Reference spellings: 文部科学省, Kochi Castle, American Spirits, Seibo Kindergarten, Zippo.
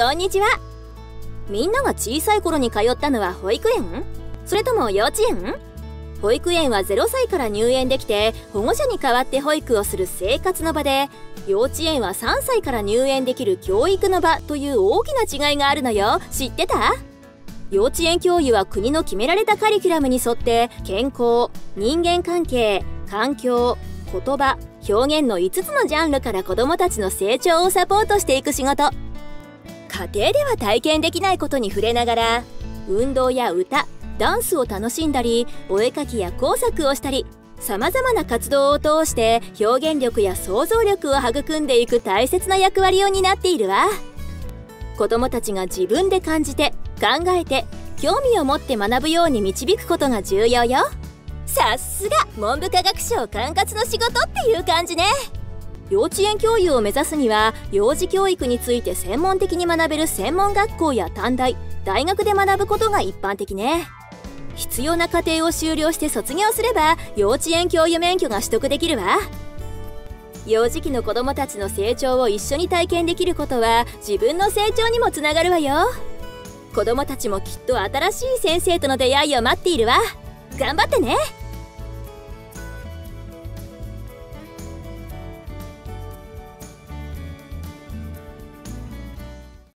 こんにちは。みんなが小さい頃に通ったのは保育園？それとも幼稚園？保育園は0歳から入園できて保護者に代わって保育をする生活の場で、幼稚園は3歳から入園できる教育の場という大きな違いがあるのよ。知ってた？幼稚園教諭は国の決められたカリキュラムに沿って健康、人間関係、環境、言葉、表現の5つのジャンルから子どもたちの成長をサポートしていく仕事。家庭では体験できないことに触れながら、運動や歌、ダンスを楽しんだり、お絵描きや工作をしたり、さまざまな活動を通して表現力や想像力を育んでいく大切な役割を担っているわ。子どもたちが自分で感じて、考えて、興味を持って学ぶように導くことが重要よ。さすが文部科学省管轄の仕事っていう感じね。幼稚園教諭を目指すには、幼児教育について専門的に学べる専門学校や短大、大学で学ぶことが一般的ね。必要な課程を修了して卒業すれば、幼稚園教諭免許が取得できるわ。幼児期の子どもたちの成長を一緒に体験できることは、自分の成長にもつながるわよ。子どもたちもきっと新しい先生との出会いを待っているわ。頑張ってね。